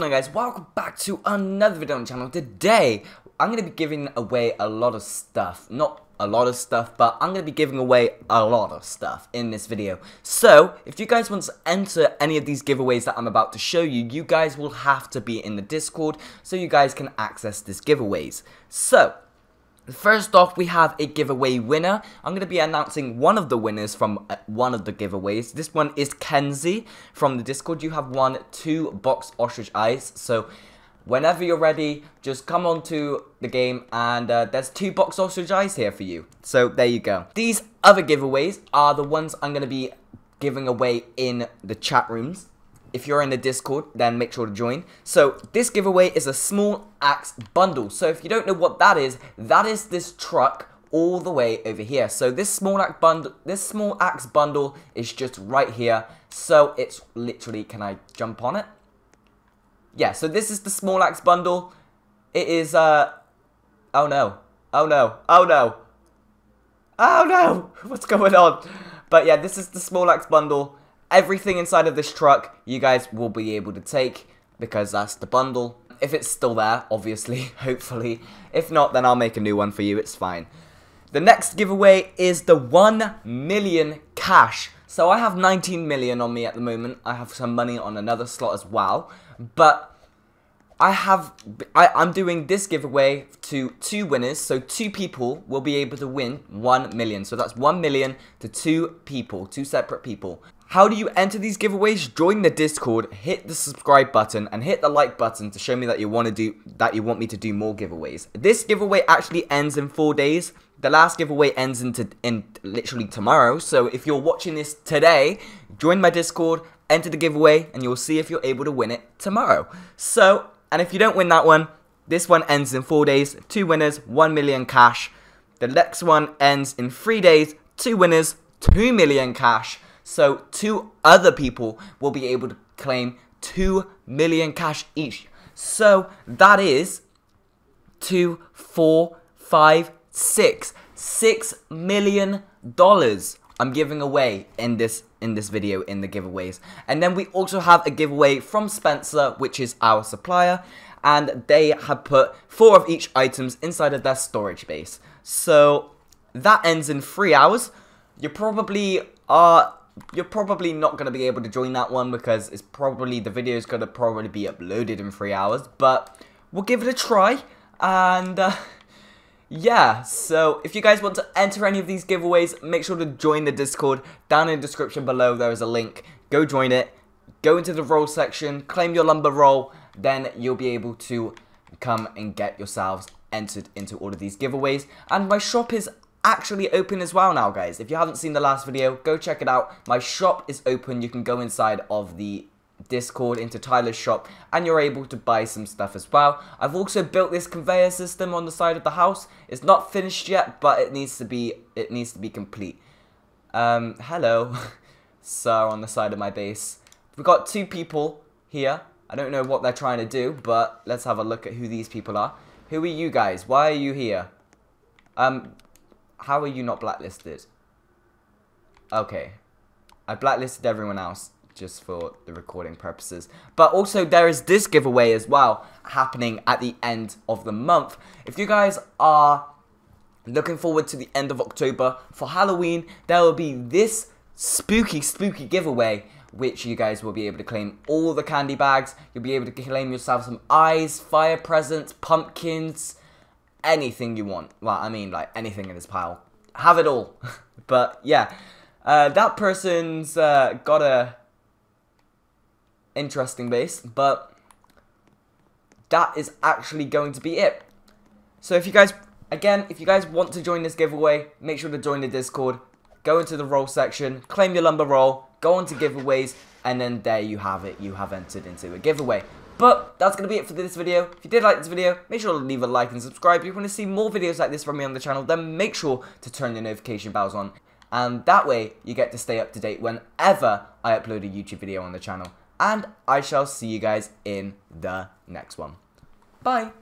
going on, guys? Welcome back to another video on the channel. Today, I'm going to be giving away a lot of stuff. Not a lot of stuff, but I'm going to be giving away a lot of stuff in this video. So, if you guys want to enter any of these giveaways that I'm about to show you, you guys will have to be in the Discord so you guys can access these giveaways. So, first off, we have a giveaway winner. I'm going to be announcing one of the winners from one of the giveaways. This one is Kenzie from the Discord. You have won 2 box ostrich eyes. So whenever you're ready, just come on to the game and there's 2 box ostrich eyes here for you. So there you go. These other giveaways are the ones I'm going to be giving away in the chat rooms. If you're in the Discord, then make sure to join. So, this giveaway is a small axe bundle. So, if you don't know what that is this truck all the way over here. So, this small axe bundle is just right here. So, it's literally, can I jump on it? Yeah, so this is the small axe bundle. It is, oh no. Oh no. Oh no. Oh no! What's going on? But yeah, this is the small axe bundle. Everything inside of this truck you guys will be able to take because that's the bundle. If it's still there, obviously, hopefully. If not, then I'll make a new one for you, it's fine. The next giveaway is the 1 million cash. So I have 19 million on me at the moment. I have some money on another slot as well. But I'm doing this giveaway to 2 winners. So 2 people will be able to win 1 million. So that's 1 million to 2 people, 2 separate people. How do you enter these giveaways? Join the Discord, hit the subscribe button, and hit the like button to show me that you want me to do more giveaways. This giveaway actually ends in 4 days. The last giveaway ends in literally tomorrow. So if you're watching this today, join my Discord, enter the giveaway, and you'll see if you're able to win it tomorrow. So, and if you don't win that one, this one ends in 4 days. 2 winners, 1 million cash. The next one ends in 3 days. 2 winners, 2 million cash. So 2 other people will be able to claim 2 million cash each. So that is 2, 4, 5, 6, $6 million I'm giving away in this video in the giveaways. And then we also have a giveaway from Spencer, which is our supplier, and they have put 4 of each items inside of their storage base. So that ends in 3 hours. You're probably not going to be able to join that one because it's probably, the video is going to probably be uploaded in 3 hours, but we'll give it a try, and yeah, so if you guys want to enter any of these giveaways, make sure to join the Discord. Down in the description below, there is a link. Go join it, go into the roll section, claim your lumber roll, then you'll be able to come and get yourselves entered into all of these giveaways. And my shop is actually open as well now, guys. If you haven't seen the last video, go check it out. My shop is open. You can go inside of the Discord into Tyler's shop and you're able to buy some stuff as well. I've also built this conveyor system on the side of the house. It's not finished yet, but it needs to be complete. Hello. So on the side of my base, we've got 2 people here. I don't know what they're trying to do, but let's have a look at who these people are. Who are you guys? Why are you here? How are you not blacklisted? Okay. I blacklisted everyone else just for the recording purposes. But also there is this giveaway as well happening at the end of the month. If you guys are looking forward to the end of October for Halloween, there will be this spooky giveaway which you guys will be able to claim all the candy bags. You'll be able to claim yourself some eyes, fire presents, pumpkins, anything you want. Well, I mean, like, anything in this pile. Have it all. But, yeah. That person's got a interesting base, but that is actually going to be it. So, if you guys, again, if you guys want to join this giveaway, make sure to join the Discord. Go into the roll section, claim your lumber roll, go on to giveaways, and then there you have it. You have entered into a giveaway. But that's going to be it for this video. If you did like this video, make sure to leave a like and subscribe. If you want to see more videos like this from me on the channel, then make sure to turn your notification bells on. And that way, you get to stay up to date whenever I upload a YouTube video on the channel. And I shall see you guys in the next one. Bye!